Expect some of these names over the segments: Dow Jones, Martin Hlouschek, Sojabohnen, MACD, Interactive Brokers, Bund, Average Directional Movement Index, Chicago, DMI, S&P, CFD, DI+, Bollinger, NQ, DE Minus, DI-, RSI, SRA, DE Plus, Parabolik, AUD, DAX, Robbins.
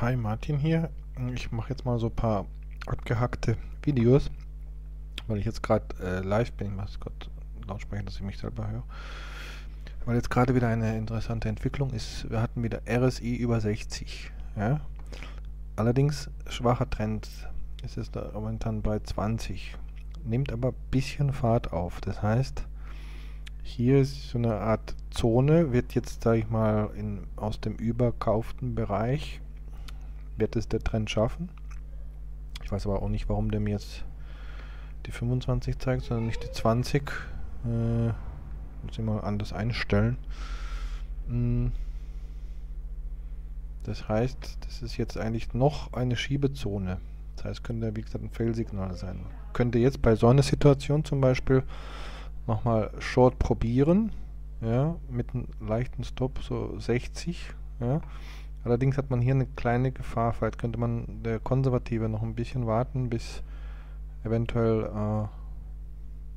Hi, Martin hier. Ich mache jetzt mal so ein paar abgehackte Videos, weil ich jetzt gerade live bin. Ich mache es kurz lautsprechen, dass ich mich selber höre. Weil jetzt gerade wieder eine interessante Entwicklung ist. Wir hatten wieder RSI über 60. Ja? Allerdings schwacher Trend. Es ist da momentan bei 20. Nimmt aber ein bisschen Fahrt auf. Das heißt, hier ist so eine Art Zone, wird jetzt, sage ich mal, aus dem überkauften Bereich, wird es der Trend schaffen. Ich weiß aber auch nicht, warum der mir jetzt die 25 zeigt, sondern nicht die 20. Muss ich mal anders einstellen. Das heißt, das ist jetzt eigentlich noch eine Schiebezone. Das heißt, könnte, wie gesagt, ein Fail-Signal sein. Könnte jetzt bei so einer Situation zum Beispiel nochmal Short probieren, ja, mit einem leichten Stop, so 60. Ja. Allerdings hat man hier eine kleine Gefahr, vielleicht könnte man der Konservative noch ein bisschen warten, bis eventuell,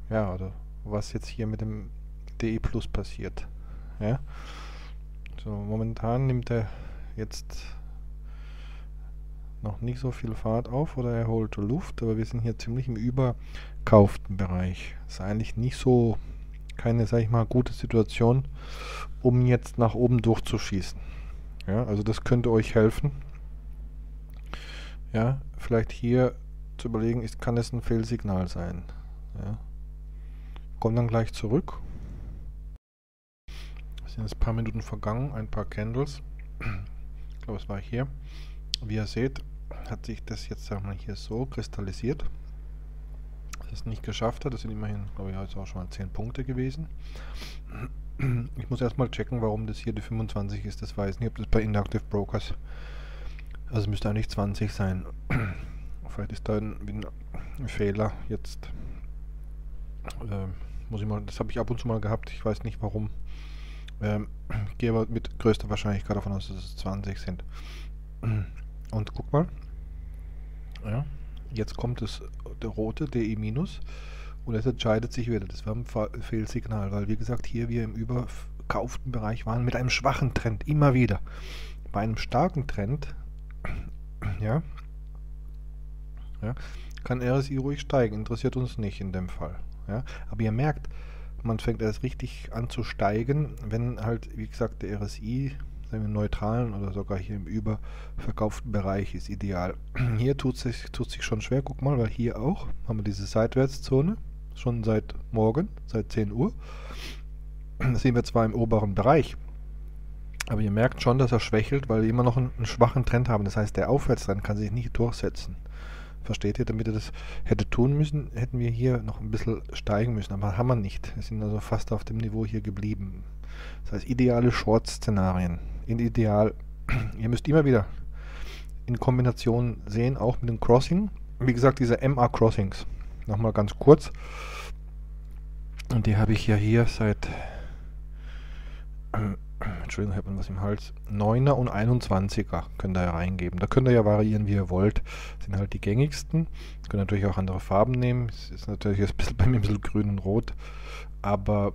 ja, oder was jetzt hier mit dem DE Plus passiert. Ja. So, momentan nimmt er jetzt noch nicht so viel Fahrt auf oder er holt Luft, aber wir sind hier ziemlich im überkauften Bereich. Ist eigentlich nicht so, keine, sag ich mal, gute Situation, um jetzt nach oben durchzuschießen. Ja, also das könnte euch helfen. Ja, vielleicht hier zu überlegen, kann es ein Fehlsignal sein. Ja. Kommt dann gleich zurück. Es sind jetzt ein paar Minuten vergangen, ein paar Candles. Ich glaube, es war hier. Wie ihr seht, hat sich das jetzt, sagen wir mal, hier so kristallisiert, dass es nicht geschafft hat. Das sind immerhin, glaube ich, heute auch schon mal 10 Punkte gewesen. Ich muss erstmal checken, warum das hier die 25 ist. Das weiß ich nicht, ob das bei Interactive Brokers, also es müsste eigentlich 20 sein. Vielleicht ist da ein Fehler jetzt. Muss ich mal, das habe ich ab und zu mal gehabt. Ich weiß nicht warum. Ich gehe aber mit größter Wahrscheinlichkeit davon aus, dass es 20 sind. Und guck mal, ja, jetzt kommt der rote DE Minus und es entscheidet sich wieder. Das war ein Fehlsignal, weil wie gesagt, hier wir im überkauften Bereich waren mit einem schwachen Trend, immer wieder. Bei einem starken Trend, ja, kann RSI ruhig steigen, interessiert uns nicht in dem Fall. Ja. Aber ihr merkt, man fängt erst richtig an zu steigen, wenn halt, wie gesagt, der RSI im neutralen oder sogar hier im überverkauften Bereich ist ideal. Hier tut sich schon schwer, guck mal, weil hier auch haben wir diese Seitwärtszone, schon seit morgen, seit 10 Uhr. Das sehen wir zwar im oberen Bereich, aber ihr merkt schon, dass er schwächelt, weil wir immer noch einen schwachen Trend haben. Das heißt, der Aufwärtstrend kann sich nicht durchsetzen. Versteht ihr? Damit er das hätte tun müssen, hätten wir hier noch ein bisschen steigen müssen, aber haben wir nicht. Wir sind also fast auf dem Niveau hier geblieben. Das heißt, ideale Short-Szenarien. Ihr müsst immer wieder in Kombination sehen, auch mit dem Crossing. Wie gesagt, diese MA-Crossings. Nochmal ganz kurz. Und die habe ich ja hier seit, Entschuldigung, ich habe was im Hals, 9er und 21er könnt ihr ja reingeben. Da könnt ihr ja variieren, wie ihr wollt. Das sind halt die gängigsten. Könnt natürlich auch andere Farben nehmen. Es ist natürlich jetzt ein bisschen, bei mir ein bisschen grün und rot. Aber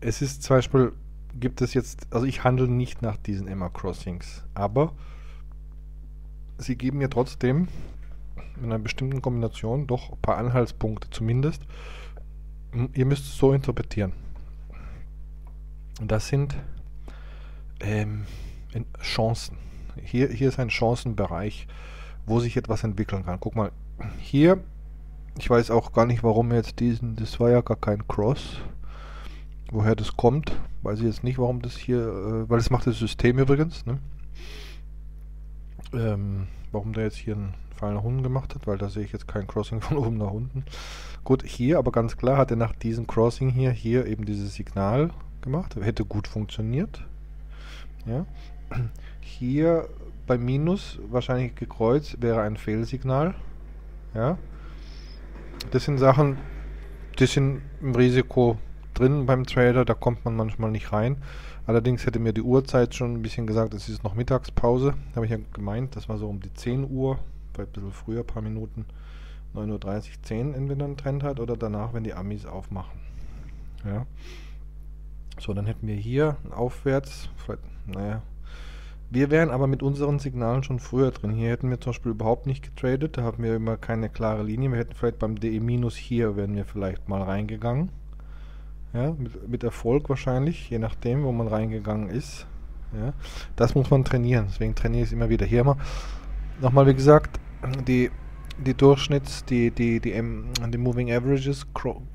es ist zum Beispiel, gibt es jetzt, also ich handle nicht nach diesen MA-Crossings, aber sie geben mir trotzdem in einer bestimmten Kombination doch ein paar Anhaltspunkte zumindest. Ihr müsst es so interpretieren. Und das sind Chancen. Hier ist ein Chancenbereich, wo sich etwas entwickeln kann. Guck mal, hier, ich weiß auch gar nicht, warum jetzt das war ja gar kein Cross. Woher das kommt, weiß ich jetzt nicht, warum das hier, weil das macht das System übrigens, ne? Warum der jetzt hier einen Fall nach unten gemacht hat, weil da sehe ich jetzt kein Crossing von oben nach unten. Gut, hier aber ganz klar hat er nach diesem Crossing hier eben dieses Signal gemacht, hätte gut funktioniert. Ja. Hier bei Minus wahrscheinlich gekreuzt wäre ein Fehlsignal. Ja. Das sind Sachen, die sind im Risiko drin beim Trader, da kommt man manchmal nicht rein. Allerdings hätte mir die Uhrzeit schon ein bisschen gesagt, es ist noch Mittagspause. Da habe ich ja gemeint, das war so um die 10 Uhr, vielleicht ein bisschen früher, ein paar Minuten, 9.30 Uhr, 10 entweder ein Trend hat oder danach, wenn die Amis aufmachen. Ja. So, dann hätten wir hier ein Aufwärts, vielleicht, naja, Wir wären aber mit unseren Signalen schon früher drin. Hier hätten wir zum Beispiel überhaupt nicht getradet, da haben wir immer keine klare Linie. Wir hätten vielleicht beim DE Minus hier, wären wir vielleicht mal reingegangen. Ja, mit Erfolg wahrscheinlich, je nachdem, wo man reingegangen ist. Ja, das muss man trainieren, deswegen trainiere ich es immer wieder. Hier mal nochmal, wie gesagt, die Moving Averages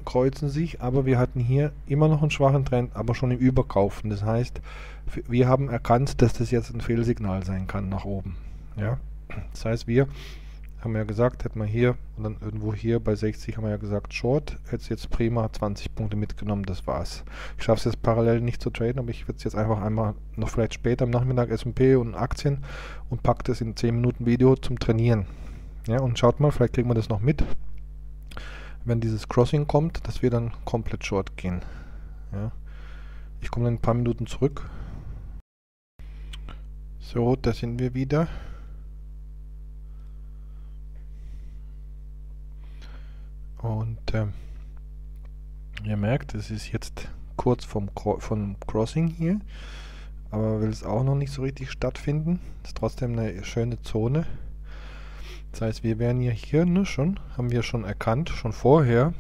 kreuzen sich, aber wir hatten hier immer noch einen schwachen Trend, aber schon im Überkaufen. Das heißt, wir haben erkannt, dass das jetzt ein Fehlsignal sein kann nach oben. Ja? Das heißt, wir haben ja gesagt, hätten wir hier und dann irgendwo hier bei 60 haben wir ja gesagt, Short, hätte jetzt prima 20 Punkte mitgenommen, das war's. Ich schaffe es jetzt parallel nicht zu traden, aber ich würde es jetzt einfach einmal noch vielleicht später am Nachmittag S&P und Aktien und packe das in 10 Minuten Video zum Trainieren. Ja, und schaut mal, vielleicht kriegen wir das noch mit, wenn dieses Crossing kommt, dass wir dann komplett short gehen. Ja. Ich komme dann ein paar Minuten zurück. So, da sind wir wieder. Und ihr merkt, es ist jetzt kurz vom Crossing hier, aber will es auch noch nicht so richtig stattfinden. Ist trotzdem eine schöne Zone. Das heißt, wir wären ja hier, ne, schon, haben wir schon erkannt, schon vorher.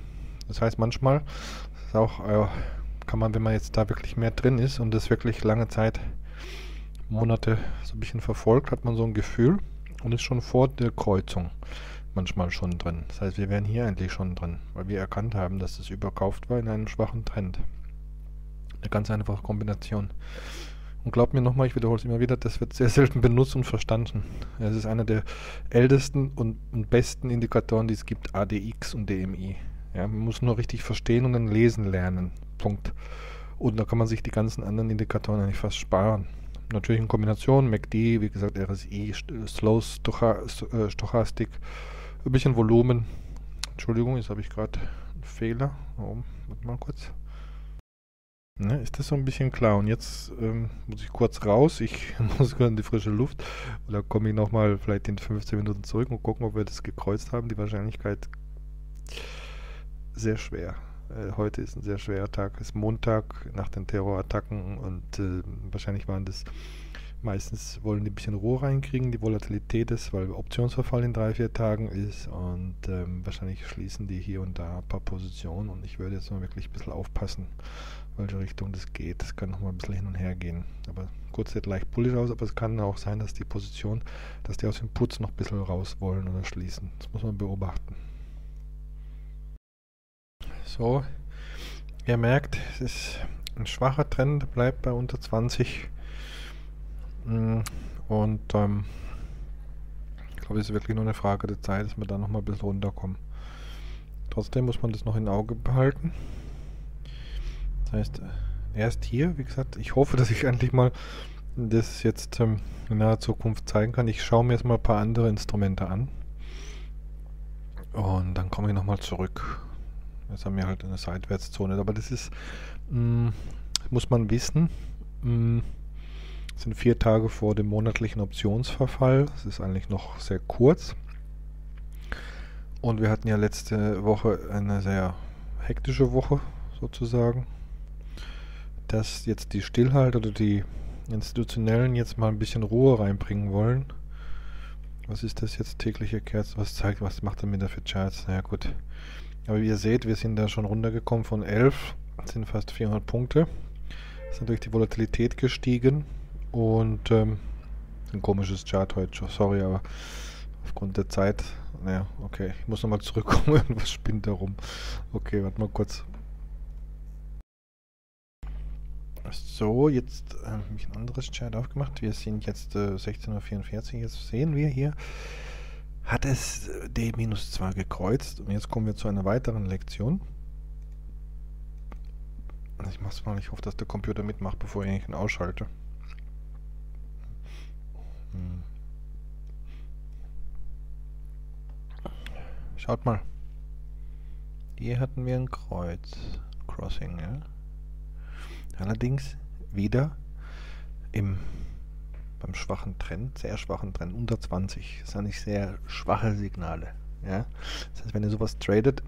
Das heißt, manchmal ist auch, kann man, wenn man jetzt da wirklich mehr drin ist und das wirklich lange Zeit, Monate so ein bisschen verfolgt, hat man so ein Gefühl und ist schon vor der Kreuzung manchmal schon drin. Das heißt, wir wären hier eigentlich schon drin, weil wir erkannt haben, dass das überkauft war in einem schwachen Trend. Eine ganz einfache Kombination. Und glaubt mir nochmal, ich wiederhole es immer wieder, das wird sehr selten benutzt und verstanden. Es ist einer der ältesten und besten Indikatoren, die es gibt, ADX und DMI. Ja, man muss nur richtig verstehen und dann lesen lernen. Punkt. Und da kann man sich die ganzen anderen Indikatoren eigentlich fast sparen. Natürlich in Kombination, MACD, wie gesagt, RSI, Slows, Stochastik, ein bisschen Volumen. Entschuldigung, jetzt habe ich gerade einen Fehler. Warum? Warte mal kurz. Ne, ist das so ein bisschen klar? Und jetzt muss ich kurz raus, ich muss gerade in die frische Luft oder komme ich nochmal vielleicht in 15 Minuten zurück und gucken, ob wir das gekreuzt haben. Die Wahrscheinlichkeit sehr schwer. Heute ist ein sehr schwerer Tag, es ist Montag nach den Terrorattacken und wahrscheinlich waren das meistens, wollen die ein bisschen Ruhe reinkriegen, die Volatilität ist, weil Optionsverfall in 3-4 Tagen ist und wahrscheinlich schließen die hier und da ein paar Positionen und ich würde jetzt mal wirklich ein bisschen aufpassen, welche Richtung das geht. Das kann nochmal ein bisschen hin und her gehen. Aber kurz sieht leicht bullisch aus, aber es kann auch sein, dass die Position, dass die aus dem Putz noch ein bisschen raus wollen oder schließen. Das muss man beobachten. So, ihr merkt, es ist ein schwacher Trend, bleibt bei unter 20. Und ich glaube, es ist wirklich nur eine Frage der Zeit, dass wir da nochmal ein bisschen runterkommen. Trotzdem muss man das noch im Auge behalten. Heißt, erst hier, wie gesagt, ich hoffe, dass ich endlich mal das jetzt in naher Zukunft zeigen kann. Ich schaue mir jetzt mal ein paar andere Instrumente an und dann komme ich nochmal zurück. Jetzt haben wir halt eine Seitwärtszone, aber das ist, muss man wissen, sind 4 Tage vor dem monatlichen Optionsverfall, das ist eigentlich noch sehr kurz und wir hatten ja letzte Woche eine sehr hektische Woche sozusagen, dass jetzt die Stillhalter oder die Institutionellen jetzt mal ein bisschen Ruhe reinbringen wollen. Was ist das jetzt? Tägliche Kerze, was zeigt, was macht er mit der für Charts? Na ja, gut. Aber wie ihr seht, wir sind da schon runtergekommen von 11, sind fast 400 Punkte. Ist natürlich die Volatilität gestiegen und ein komisches Chart heute, sorry, aber aufgrund der Zeit, naja, okay, ich muss nochmal zurückkommen, irgendwas spinnt da rum. Okay, warte mal kurz. So, jetzt habe ich ein anderes Chart aufgemacht. Wir sind jetzt 16:44 Uhr. Jetzt sehen wir hier, hat es D-2 gekreuzt. Und jetzt kommen wir zu einer weiteren Lektion. Ich mache es mal, ich hoffe, dass der Computer mitmacht, bevor ich ihn ausschalte. Schaut mal. Hier hatten wir ein Kreuz. Crossing, ja. Allerdings wieder beim schwachen Trend, sehr schwachen Trend, unter 20. Das sind eigentlich sehr schwache Signale. Ja? Das heißt, wenn ihr sowas tradet,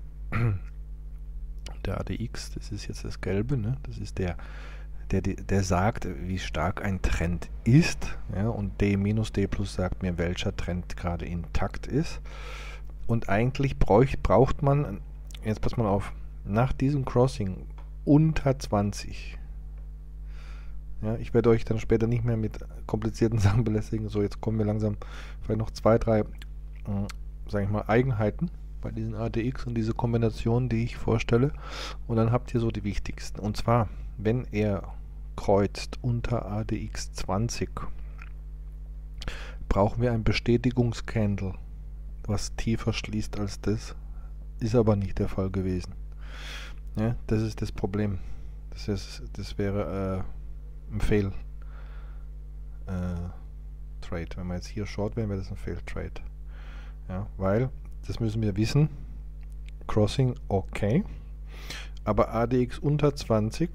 der ADX, das ist jetzt das Gelbe, ne? Das ist der der sagt, wie stark ein Trend ist, ja, und D minus D plus sagt mir, welcher Trend gerade intakt ist. Und eigentlich braucht man, jetzt pass mal auf, nach diesem Crossing unter 20. Ja, ich werde euch dann später nicht mehr mit komplizierten Sachen belästigen. So, jetzt kommen wir langsam, vielleicht noch zwei, drei, sage ich mal, Eigenheiten bei diesen ADX und diese Kombinationen, die ich vorstelle. Und dann habt ihr so die wichtigsten. Und zwar, wenn er kreuzt unter ADX 20, brauchen wir ein Bestätigungscandle, was tiefer schließt als das. Ist aber nicht der Fall gewesen. Ja, das ist das Problem. Das wäre ein Fail-Trade. Wenn wir jetzt hier short wären, wäre das ein Fail-Trade. Ja, weil, das müssen wir wissen, Crossing okay, aber ADX unter 20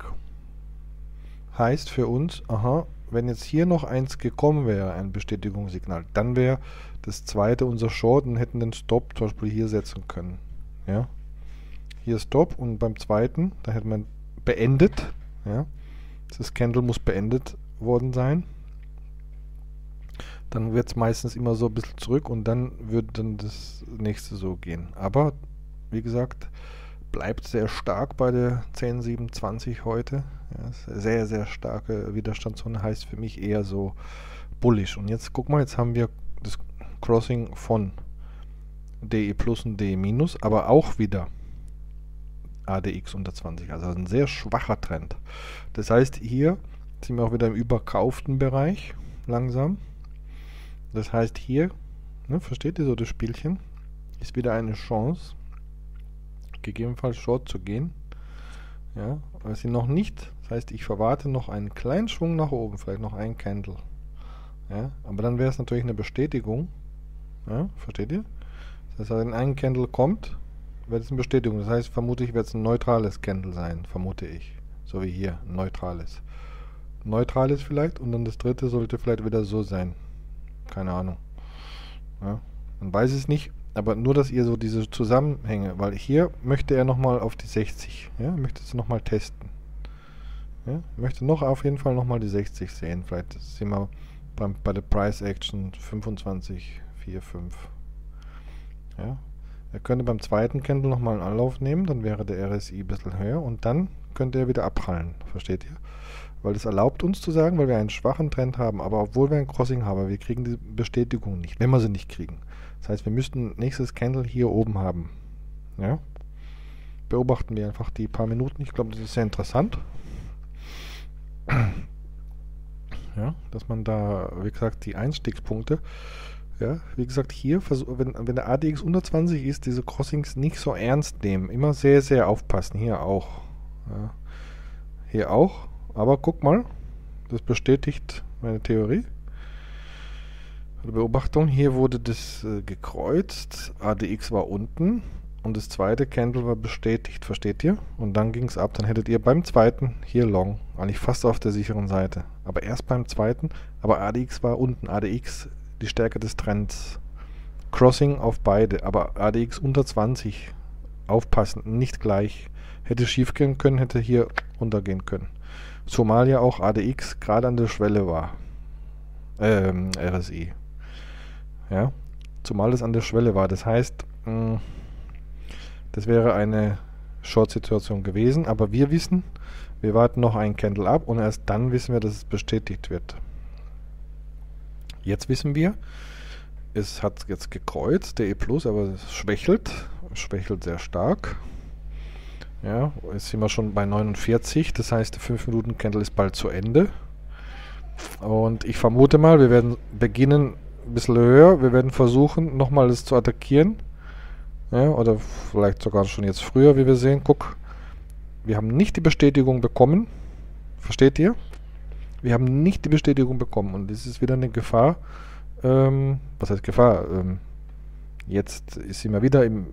heißt für uns, aha, wenn jetzt hier noch eins gekommen wäre, ein Bestätigungssignal, dann wäre das zweite unser Short und hätten den Stop zum Beispiel hier setzen können. Ja. Hier Stop und beim zweiten, da hätte man beendet. Ja. Das Candle muss beendet worden sein. Dann wird es meistens immer so ein bisschen zurück und dann würde dann das nächste so gehen. Aber wie gesagt, bleibt sehr stark bei der 10,27 heute. Ja, sehr, sehr starke Widerstandszone, heißt für mich eher so bullisch. Und jetzt guck mal, jetzt haben wir das Crossing von DE Plus und DE Minus, aber auch wieder ADX unter 20. Also ein sehr schwacher Trend. Das heißt, hier sind wir auch wieder im überkauften Bereich langsam. Das heißt, hier, ne, versteht ihr so das Spielchen, ist wieder eine Chance, gegebenenfalls short zu gehen. Ja, aber sie noch nicht. Das heißt, ich verwarte noch einen kleinen Schwung nach oben, vielleicht noch ein Candle. Ja, aber dann wäre es natürlich eine Bestätigung. Ja, versteht ihr? Das heißt, wenn ein Candle kommt, wird es eine Bestätigung. Das heißt, vermutlich wird es ein neutrales Candle sein, vermute ich. So wie hier, ein neutrales. Neutrales vielleicht und dann das dritte sollte vielleicht wieder so sein. Keine Ahnung. Ja, man weiß es nicht, aber nur, dass ihr so diese Zusammenhänge, weil hier möchte er nochmal auf die 60. Ja, möchte es nochmal testen. Ja, möchte noch auf jeden Fall nochmal die 60 sehen. Vielleicht sind wir bei der Price Action 25,45. Ja. Er könnte beim zweiten Candle nochmal einen Anlauf nehmen, dann wäre der RSI ein bisschen höher und dann könnte er wieder abprallen, versteht ihr? Weil das erlaubt uns zu sagen, weil wir einen schwachen Trend haben, aber obwohl wir ein Crossing haben, wir kriegen die Bestätigung nicht, wenn wir sie nicht kriegen. Das heißt, wir müssten nächstes Candle hier oben haben. Ja? Beobachten wir einfach die paar Minuten, ich glaube, das ist sehr interessant. Ja, dass man da, wie gesagt, die Einstiegspunkte, ja, wie gesagt, hier, wenn der ADX unter 20 ist, diese Crossings nicht so ernst nehmen. Immer sehr, sehr aufpassen. Hier auch. Ja. Hier auch. Aber guck mal, das bestätigt meine Theorie. Eine Beobachtung, hier wurde das gekreuzt. ADX war unten und das zweite Candle war bestätigt. Versteht ihr? Und dann ging es ab. Dann hättet ihr beim zweiten hier long. Eigentlich fast auf der sicheren Seite. Aber erst beim zweiten. Aber ADX war unten. ADX die Stärke des Trends. Crossing auf beide, aber ADX unter 20. Aufpassen, nicht gleich. Hätte schief gehen können, hätte hier runtergehen können. Zumal ja auch ADX gerade an der Schwelle war. RSI. Ja, zumal es an der Schwelle war. Das heißt, das wäre eine Short-Situation gewesen, aber wir wissen, wir warten noch einen Candle ab und erst dann wissen wir, dass es bestätigt wird. Jetzt wissen wir, es hat jetzt gekreuzt, der E Plus, aber es schwächelt sehr stark. Ja, jetzt sind wir schon bei 49, das heißt, der 5-Minuten-Candle ist bald zu Ende. Und ich vermute mal, wir werden beginnen ein bisschen höher, wir werden versuchen, nochmal das zu attackieren. Ja, oder vielleicht sogar schon jetzt früher, wie wir sehen. Guck, wir haben nicht die Bestätigung bekommen, versteht ihr? Wir haben nicht die Bestätigung bekommen und das ist wieder eine Gefahr. Was heißt Gefahr? Jetzt ist sie mal wieder im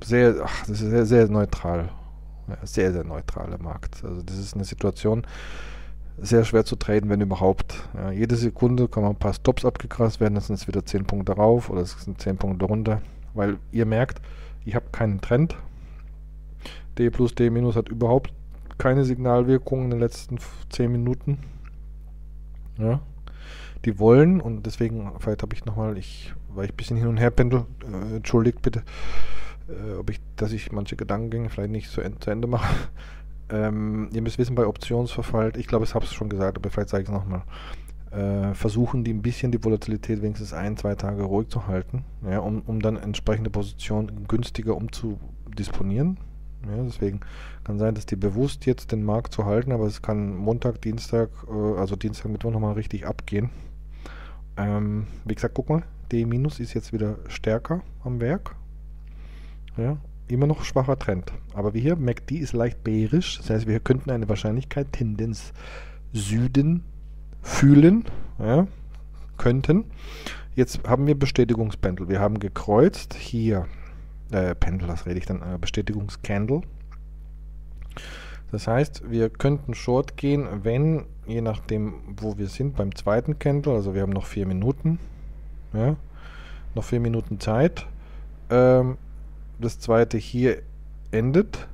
sehr, ach, das ist sehr, sehr neutral. Ja, sehr, sehr neutraler Markt. Also das ist eine Situation, sehr schwer zu traden, wenn überhaupt. Ja, jede Sekunde kann man ein paar Stops abgegrast werden, das sind jetzt wieder 10 Punkte rauf oder es sind 10 Punkte runter, weil ihr merkt, ich habe keinen Trend. D plus, D minus hat überhaupt keine Signalwirkung in den letzten 10 Minuten. Ja. Die wollen, und deswegen, vielleicht habe ich nochmal, weil ich ein bisschen hin und her pendel, entschuldigt bitte, dass ich manche Gedankengänge vielleicht nicht zu Ende mache. Ihr müsst wissen, bei Optionsverfall, ich glaube, ich habe es schon gesagt, aber vielleicht sage ich es nochmal, versuchen die ein bisschen die Volatilität wenigstens 1-2 Tage ruhig zu halten, ja, um dann entsprechende Positionen günstiger umzudisponieren. Ja, deswegen kann sein, dass die bewusst jetzt den Markt zu halten, aber es kann Montag, Dienstag, also Dienstag, Mittwoch nochmal richtig abgehen. Wie gesagt, guck mal, DE Minus ist jetzt wieder stärker am Werk. Ja, immer noch schwacher Trend. Aber wie hier, MACD ist leicht bärisch, das heißt, wir könnten eine Wahrscheinlichkeit Tendenz Süden fühlen, ja, könnten. Jetzt haben wir Bestätigungspendel. Wir haben gekreuzt hier, Pendel, das rede ich dann, Bestätigungscandle. Das heißt, wir könnten Short gehen, wenn, je nachdem, wo wir sind, beim zweiten Candle, also wir haben noch 4 Minuten, ja, noch 4 Minuten Zeit, das zweite hier endet,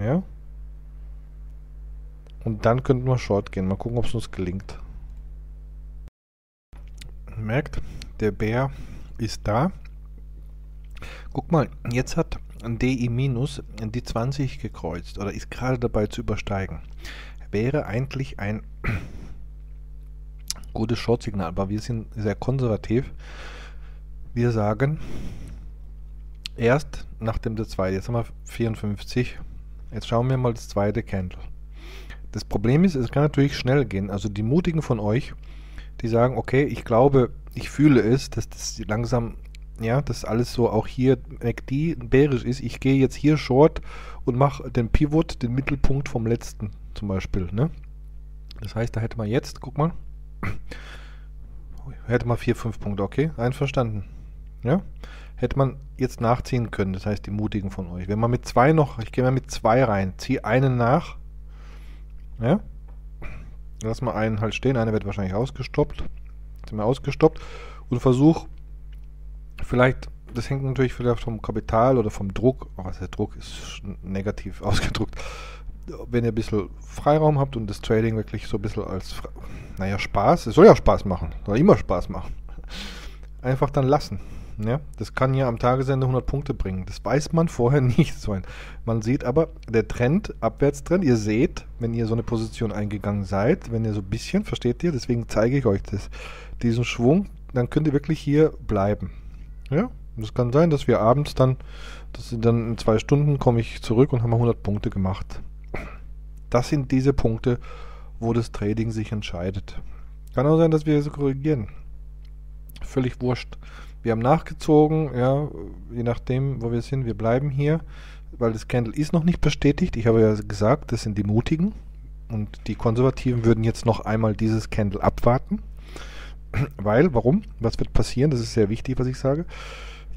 ja, und dann könnten wir Short gehen. Mal gucken, ob es uns gelingt. Merkt, der Bär ist da. Guck mal, jetzt hat ein DE Minus die 20 gekreuzt oder ist gerade dabei zu übersteigen. Wäre eigentlich ein gutes Short-Signal, aber wir sind sehr konservativ. Wir sagen, erst nachdem der zweite, jetzt haben wir 54, jetzt schauen wir mal das zweite Candle. Das Problem ist, es kann natürlich schnell gehen. Also die Mutigen von euch, die sagen, okay, ich glaube, ich fühle es, dass das langsam, ja, dass alles so auch hier MACD bärisch ist. Ich gehe jetzt hier Short und mache den Pivot, den Mittelpunkt vom letzten zum Beispiel. Ne? Das heißt, da hätte man jetzt, guck mal, hätte man 4-5 Punkte, okay, einverstanden. Ja? Hätte man jetzt nachziehen können, das heißt die Mutigen von euch. Wenn man mit 2 noch, ich gehe mal mit 2 rein, ziehe einen nach, ja, lass mal einen halt stehen, einer wird wahrscheinlich ausgestoppt, sind wir ausgestoppt, und versuch, vielleicht, das hängt natürlich vielleicht vom Kapital oder vom Druck, also der Druck ist negativ ausgedrückt, wenn ihr ein bisschen Freiraum habt und das Trading wirklich so ein bisschen als, naja, Spaß, es soll ja Spaß machen, soll immer Spaß machen, einfach dann lassen. Ja, das kann ja am Tagesende 100 Punkte bringen. Das weiß man vorher nicht. Man sieht aber, der Trend, Abwärtstrend, ihr seht, wenn ihr so eine Position eingegangen seid, wenn ihr so ein bisschen, versteht ihr, deswegen zeige ich euch das, diesen Schwung, dann könnt ihr wirklich hier bleiben. Ja, das kann sein, dass wir abends dann, in 2 Stunden komme ich zurück und haben 100 Punkte gemacht. Das sind diese Punkte, wo das Trading sich entscheidet. Kann auch sein, dass wir so korrigieren. Völlig wurscht. Wir haben nachgezogen, ja, je nachdem, wo wir sind, wir bleiben hier, weil das Candle ist noch nicht bestätigt. Ich habe ja gesagt, das sind die Mutigen und die Konservativen würden jetzt noch einmal dieses Candle abwarten. Weil, warum? Was wird passieren? Das ist sehr wichtig, was ich sage.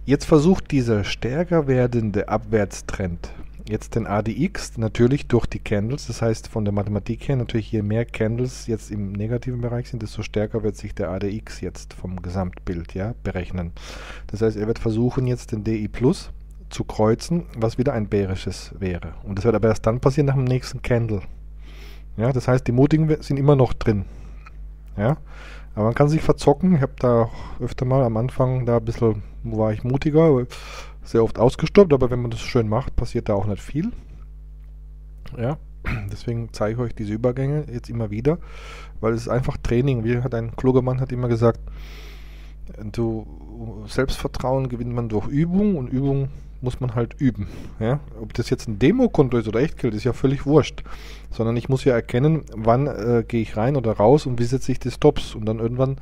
Jetzt versucht dieser stärker werdende Abwärtstrend jetzt den ADX natürlich durch die Candles, das heißt von der Mathematik her natürlich, je mehr Candles jetzt im negativen Bereich sind, desto stärker wird sich der ADX jetzt vom Gesamtbild, ja, berechnen. Das heißt, er wird versuchen jetzt den DE Plus zu kreuzen, was wieder ein bärisches wäre. Und das wird aber erst dann passieren nach dem nächsten Candle. Ja, das heißt, die Mutigen sind immer noch drin. Ja, aber man kann sich verzocken. Ich habe da auch öfter mal am Anfang da ein bisschen, war ich mutiger, sehr oft ausgestoppt, aber wenn man das schön macht, passiert da auch nicht viel. Ja, deswegen zeige ich euch diese Übergänge jetzt immer wieder, weil es ist einfach Training. Wie hat ein kluger Mann hat immer gesagt, Selbstvertrauen gewinnt man durch Übung und Übung muss man halt üben. Ja? Ob das jetzt ein Demokonto ist oder Echtgeld, ist ja völlig wurscht. Sondern ich muss ja erkennen, wann gehe ich rein oder raus und wie setze ich die Stops. Und dann irgendwann,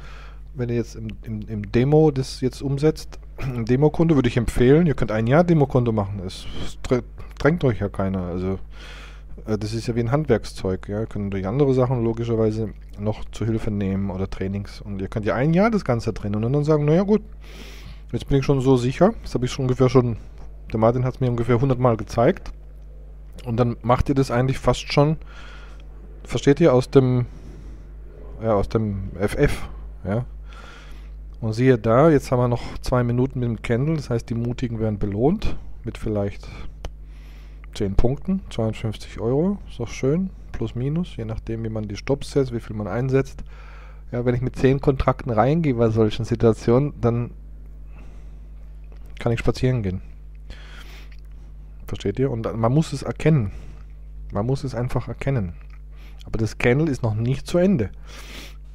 wenn ihr jetzt im Demo das jetzt umsetzt, im Demokonto würde ich empfehlen, ihr könnt ein Jahr Demokonto machen. Es drängt euch ja keiner. Also das ist ja wie ein Handwerkszeug. Ja? Ihr könnt durch andere Sachen logischerweise noch zu Hilfe nehmen oder Trainings. Und ihr könnt ja ein Jahr das Ganze trainieren und dann sagen, naja gut, jetzt bin ich schon so sicher, das habe ich schon ungefähr schon. Der Martin hat es mir ungefähr 100 Mal gezeigt. Und dann macht ihr das eigentlich fast schon, versteht ihr, aus dem FF. Ja. Und siehe da, jetzt haben wir noch 2 Minuten mit dem Candle. Das heißt, die Mutigen werden belohnt mit vielleicht 10 Punkten, 250 Euro, ist doch schön, plus minus, je nachdem wie man die Stops setzt, wie viel man einsetzt. Ja, wenn ich mit 10 Kontrakten reingehe bei solchen Situationen, dann kann ich spazieren gehen. Versteht ihr? Und man muss es erkennen. Man muss es einfach erkennen. Aber das Candle ist noch nicht zu Ende.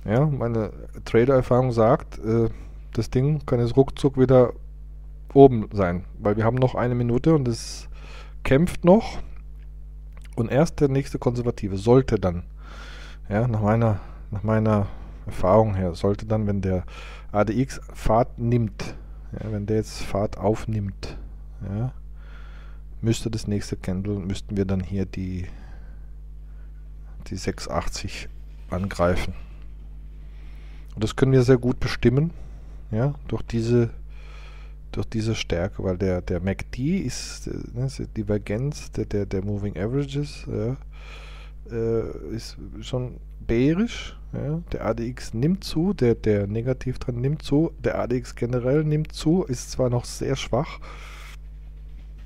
Ja, meine Trader-Erfahrung sagt, das Ding kann jetzt ruckzuck wieder oben sein, weil wir haben noch eine Minute und es kämpft noch. Und erst der nächste Konservative sollte dann, ja, nach meiner Erfahrung her, sollte dann, wenn der ADX Fahrt nimmt, ja, wenn der jetzt Fahrt aufnimmt, ja, müsste das nächste Candle, müssten wir dann hier die 680 angreifen. Und das können wir sehr gut bestimmen, ja, durch diese Stärke, weil der MACD ist, ne, die Divergenz der Moving Averages, ja, ist schon bärisch, ja. Der ADX nimmt zu, der Negativtrend nimmt zu, der ADX generell nimmt zu, ist zwar noch sehr schwach,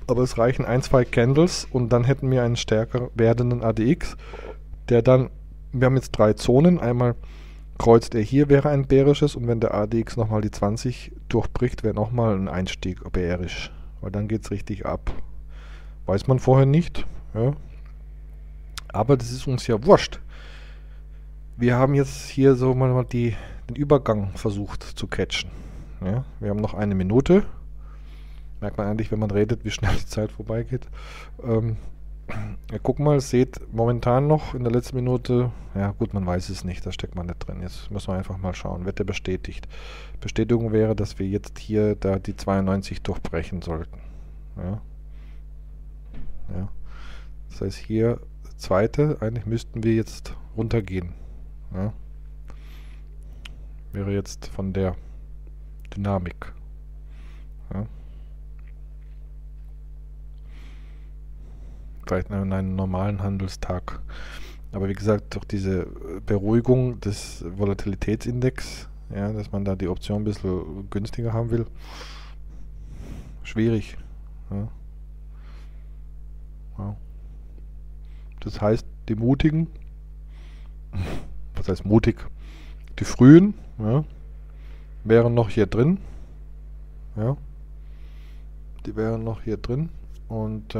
aber es reichen ein, zwei Candles und dann hätten wir einen stärker werdenden ADX, der dann, wir haben jetzt 3 Zonen, einmal kreuzt er hier, wäre ein bärisches, und wenn der ADX nochmal die 20 durchbricht, wäre nochmal ein Einstieg bärisch, weil dann geht es richtig ab. Weiß man vorher nicht, ja. Aber das ist uns ja wurscht. Wir haben jetzt hier so mal den Übergang versucht zu catchen. Ja, wir haben noch eine Minute. Merkt man eigentlich, wenn man redet, wie schnell die Zeit vorbeigeht. Ja, guck mal, seht momentan noch in der letzten Minute, ja gut, man weiß es nicht, da steckt man nicht drin. Jetzt müssen wir einfach mal schauen, wird der bestätigt. Bestätigung wäre, dass wir jetzt hier da die 92 durchbrechen sollten. Ja. Ja. Das heißt hier, zweite, eigentlich müssten wir jetzt runtergehen. Ja. Wäre jetzt von der Dynamik. Ja. Vielleicht an einem normalen Handelstag. Aber wie gesagt, durch diese Beruhigung des Volatilitätsindex, ja, dass man da die Option ein bisschen günstiger haben will, schwierig. Ja. Ja. Das heißt, die Mutigen, was heißt mutig, die Frühen, ja, wären noch hier drin. Ja. Die wären noch hier drin und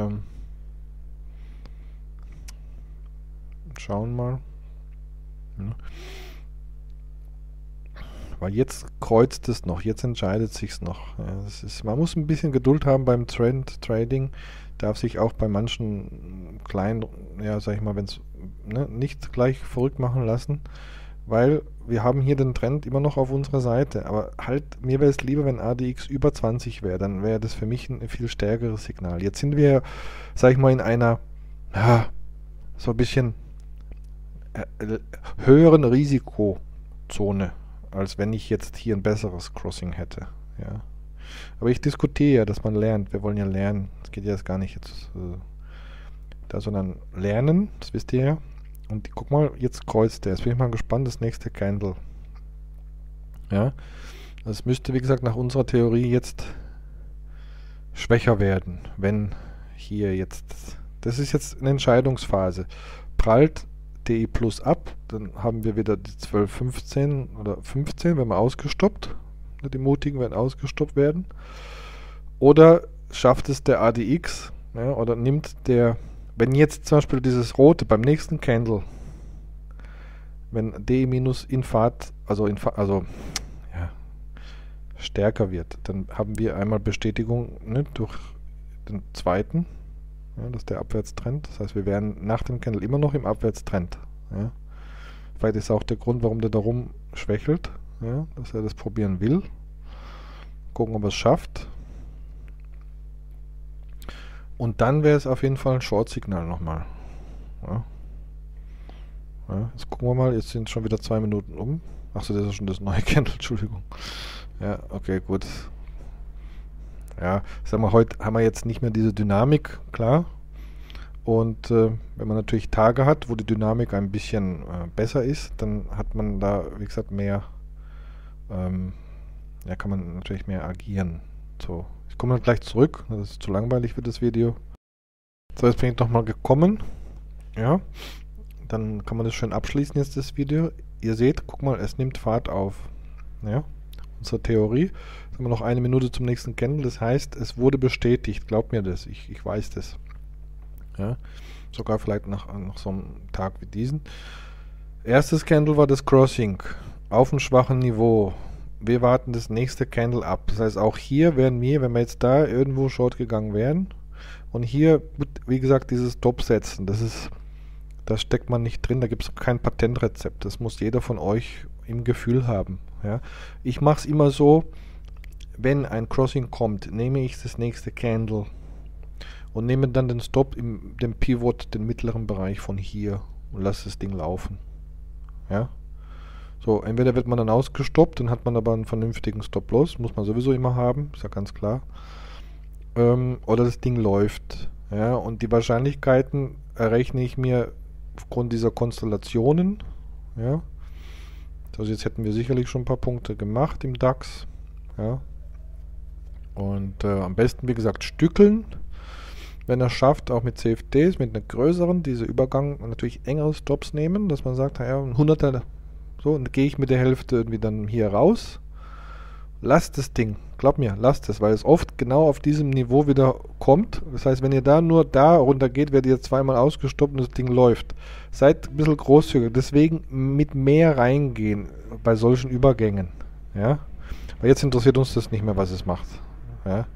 schauen mal. Ja. Weil jetzt kreuzt es noch, jetzt entscheidet sich's noch. Ja, das ist, man muss ein bisschen Geduld haben beim Trend-Trading. Darf sich auch bei manchen kleinen, ja, sag ich mal, wenn es, ne, nicht gleich verrückt machen lassen, weil wir haben hier den Trend immer noch auf unserer Seite. Aber halt, mir wäre es lieber, wenn ADX über 20 wäre, dann wäre das für mich ein viel stärkeres Signal. Jetzt sind wir, sag ich mal, in einer, ja, so ein bisschen höheren Risikozone, als wenn ich jetzt hier ein besseres Crossing hätte. Ja. Aber ich diskutiere ja, dass man lernt. Wir wollen ja lernen. Es geht ja jetzt gar nicht jetzt da, sondern lernen. Das wisst ihr ja. Und guck mal, jetzt kreuzt der. Jetzt bin ich mal gespannt, das nächste Candle. Ja. Das müsste, wie gesagt, nach unserer Theorie jetzt schwächer werden, wenn hier jetzt... Das ist jetzt eine Entscheidungsphase. Prallt DE Plus ab, dann haben wir wieder die 12, 15 oder 15, wenn man ausgestoppt. Die Mutigen werden ausgestoppt werden. Oder schafft es der ADX, ja, oder nimmt der, wenn jetzt zum Beispiel dieses Rote beim nächsten Candle, wenn DE Minus in Fahrt, also ja, stärker wird, dann haben wir einmal Bestätigung, ne, durch den zweiten, ja, das ist der Abwärtstrend. Das heißt, wir wären nach dem Candle immer noch im Abwärtstrend. Ja. Vielleicht ist auch der Grund, warum der darum schwächelt. Ja, dass er das probieren will. Gucken, ob er es schafft. Und dann wäre es auf jeden Fall ein Short-Signal nochmal. Ja. Ja, jetzt gucken wir mal, jetzt sind schon wieder 2 Minuten um. Achso, das ist schon das neue Candle, Entschuldigung. Ja, okay, gut. Ja, sagen wir, heute haben wir jetzt nicht mehr diese Dynamik, klar. Und wenn man natürlich Tage hat, wo die Dynamik ein bisschen besser ist, dann hat man da, wie gesagt, mehr... ja, kann man natürlich mehr agieren. So, ich komme dann gleich zurück, das ist zu langweilig für das Video. So, jetzt bin ich nochmal gekommen. Ja, dann kann man das schön abschließen jetzt, das Video. Ihr seht, guck mal, es nimmt Fahrt auf. Ja, unsere Theorie. Jetzt haben wir noch eine Minute zum nächsten Candle. Das heißt, es wurde bestätigt. Glaubt mir das. Ich weiß das. Ja, sogar vielleicht nach so einem Tag wie diesen. Erstes Candle war das Crossing auf einem schwachen Niveau. Wir warten das nächste Candle ab. Das heißt, auch hier werden wir, wenn wir jetzt da irgendwo short gegangen wären und hier, wie gesagt, dieses Top setzen, das steckt man nicht drin, da gibt es kein Patentrezept. Das muss jeder von euch im Gefühl haben. Ja. Ich mache es immer so, wenn ein Crossing kommt, nehme ich das nächste Candle und nehme dann den Stop im dem Pivot, den mittleren Bereich von hier und lasse das Ding laufen. Ja. So, entweder wird man dann ausgestoppt, dann hat man aber einen vernünftigen Stop-Loss, muss man sowieso immer haben, ist ja ganz klar. Oder das Ding läuft. Ja, und die Wahrscheinlichkeiten errechne ich mir aufgrund dieser Konstellationen. Ja. Also jetzt hätten wir sicherlich schon ein paar Punkte gemacht im DAX. Ja. Und am besten, wie gesagt, stückeln. Wenn er schafft, auch mit CFDs, mit einer größeren, diese Übergang natürlich engere Stops nehmen, dass man sagt, naja, ein 100er, so, und gehe ich mit der Hälfte irgendwie dann hier raus. Lasst das Ding, glaub mir, lasst es, weil es oft genau auf diesem Niveau wieder kommt. Das heißt, wenn ihr da nur da runter geht, werdet ihr zweimal ausgestoppt und das Ding läuft. Seid ein bisschen großzügig, deswegen mit mehr reingehen bei solchen Übergängen. Ja? Weil jetzt interessiert uns das nicht mehr, was es macht. Ja?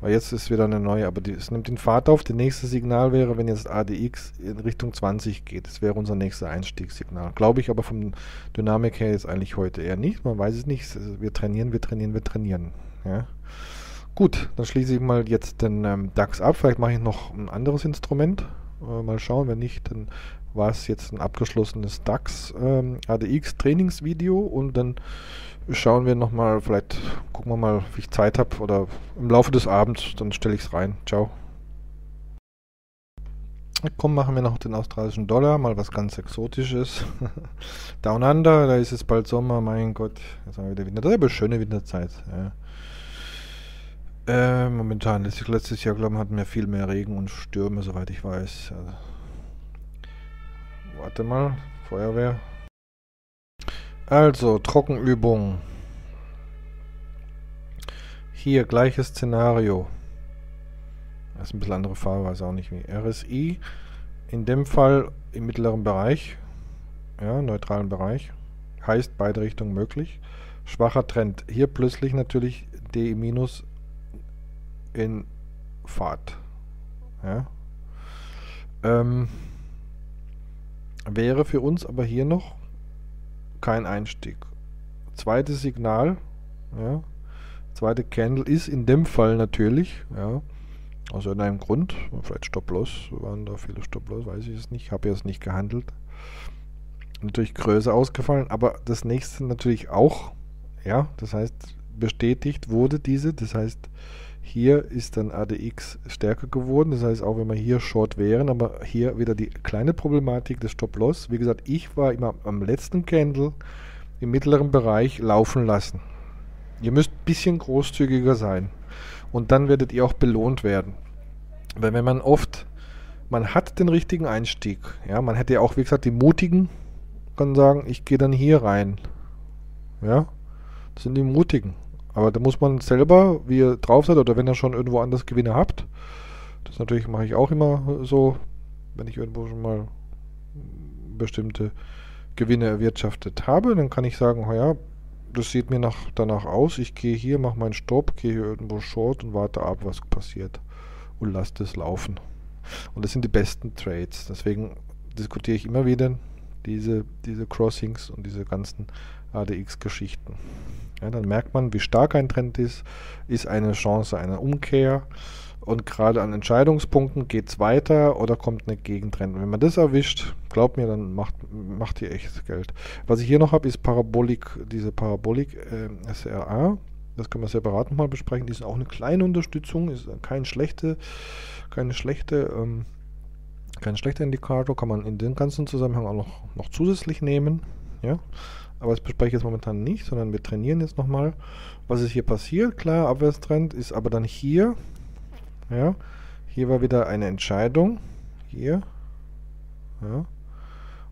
Weil jetzt ist wieder eine neue, aber es nimmt den Pfad auf. Das nächste Signal wäre, wenn jetzt ADX in Richtung 20 geht. Das wäre unser nächstes Einstiegssignal. Glaube ich aber vom Dynamik her jetzt eigentlich heute eher nicht. Man weiß es nicht. Wir trainieren, wir trainieren, wir trainieren. Ja. Gut, dann schließe ich mal jetzt den DAX ab. Vielleicht mache ich noch ein anderes Instrument. Mal schauen, wenn nicht, dann war es jetzt ein abgeschlossenes DAX ADX Trainingsvideo und dann schauen wir nochmal, vielleicht gucken wir mal, wie ich Zeit habe oder im Laufe des Abends, dann stelle ich es rein. Ciao. Komm, machen wir noch den australischen Dollar, mal was ganz Exotisches. Down Under, da ist es bald Sommer, mein Gott, jetzt haben wir wieder Winter, das ist aber schöne Winterzeit. Ja. Momentan, letztes Jahr, glaube ich, hatten wir viel mehr Regen und Stürme, soweit ich weiß. Also, warte mal, Feuerwehr. Also, Trockenübung. Hier, gleiches Szenario. Das ist ein bisschen andere Farbe, weiß auch nicht wie. RSI, in dem Fall im mittleren Bereich, ja, neutralen Bereich, heißt beide Richtungen möglich. Schwacher Trend. Hier plötzlich natürlich DE Minus in Fahrt. Ja. Wäre für uns aber hier noch kein Einstieg. Zweites Signal, ja, zweite Candle ist in dem Fall natürlich, ja, aus irgendeinem Grund, vielleicht Stop-Loss, waren da viele Stop-Loss, weiß ich es nicht, habe jetzt nicht gehandelt. Natürlich größer ausgefallen, aber das nächste natürlich auch, ja, das heißt, bestätigt wurde diese, das heißt, hier ist dann ADX stärker geworden, das heißt, auch wenn wir hier short wären, aber hier wieder die kleine Problematik des Stop-Loss. Wie gesagt, ich war immer am letzten Candle im mittleren Bereich laufen lassen. Ihr müsst ein bisschen großzügiger sein und dann werdet ihr auch belohnt werden. Weil wenn man oft, man hat den richtigen Einstieg, ja, man hätte ja auch, wie gesagt, die Mutigen, kann sagen, ich gehe dann hier rein. Ja, das sind die Mutigen. Aber da muss man selber, wie ihr drauf seid, oder wenn ihr schon irgendwo anders Gewinne habt, das natürlich mache ich auch immer so, wenn ich irgendwo schon mal bestimmte Gewinne erwirtschaftet habe, dann kann ich sagen, oh ja, das sieht mir danach aus, ich gehe hier, mache meinen Stopp, gehe hier irgendwo short und warte ab, was passiert und lasse das laufen. Und das sind die besten Trades, deswegen diskutiere ich immer wieder diese Crossings und diese ganzen ADX-Geschichten. Ja, dann merkt man, wie stark ein Trend ist eine Chance, eine Umkehr und gerade an Entscheidungspunkten geht es weiter oder kommt eine Gegentrend. Und wenn man das erwischt, glaubt mir, dann macht ihr echtes Geld. Was ich hier noch habe, ist Parabolik, diese Parabolik SRA, das können wir separat nochmal besprechen, die ist auch eine kleine Unterstützung, ist kein schlechter Indikator, kann man in den ganzen Zusammenhang auch noch zusätzlich nehmen, ja. Aber das bespreche ich jetzt momentan nicht, sondern wir trainieren jetzt nochmal, was ist hier passiert. Klar, Abwärtstrend ist aber dann hier, ja, Hier war wieder eine Entscheidung. Hier. Ja.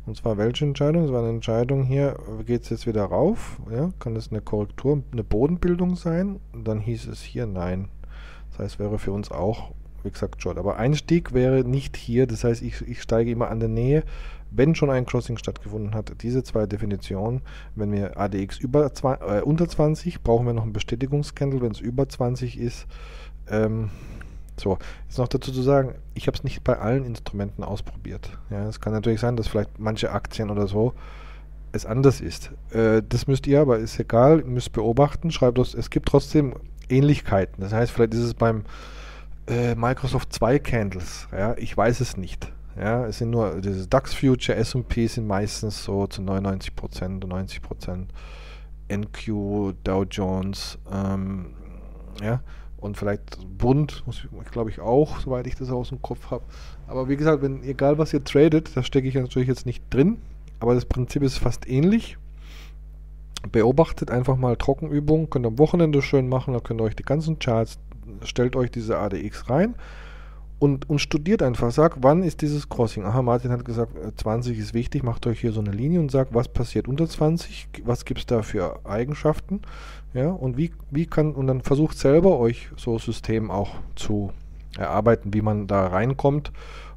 Und zwar welche Entscheidung? Es war eine Entscheidung hier, geht es jetzt wieder rauf? Ja, kann das eine Korrektur, eine Bodenbildung sein? Und dann hieß es hier nein. Das heißt, wäre für uns auch, wie gesagt, Short. Aber Einstieg wäre nicht hier. Das heißt, ich steige immer an der Nähe, wenn schon ein Crossing stattgefunden hat. Diese zwei Definitionen, wenn wir ADX unter 20, brauchen wir noch einen Bestätigungscandle, wenn es über 20 ist. So, jetzt noch dazu zu sagen, ich habe es nicht bei allen Instrumenten ausprobiert. Ja, es kann natürlich sein, dass vielleicht manche Aktien oder so es anders ist. Das müsst ihr aber, ist egal, ihr müsst beobachten, schreibt uns, es gibt trotzdem Ähnlichkeiten. Das heißt, vielleicht ist es beim Microsoft 2 Candles. Ja, ich weiß es nicht. Ja, es sind nur diese DAX Future, S&P sind meistens so zu 99% und 90%. NQ, Dow Jones, ja. Und vielleicht Bund, glaube ich auch, soweit ich das aus dem Kopf habe. Aber wie gesagt, wenn, egal was ihr tradet, da stecke ich natürlich jetzt nicht drin, aber das Prinzip ist fast ähnlich. Beobachtet einfach mal Trockenübungen, könnt ihr am Wochenende schön machen, da könnt ihr euch die ganzen Charts, stellt euch diese ADX rein und studiert einfach, sagt, wann ist dieses Crossing? Aha, Martin hat gesagt, 20 ist wichtig, macht euch hier so eine Linie und sagt, was passiert unter 20, was gibt es da für Eigenschaften? Ja, und und dann versucht selber euch so ein System auch zu erarbeiten, wie man da reinkommt,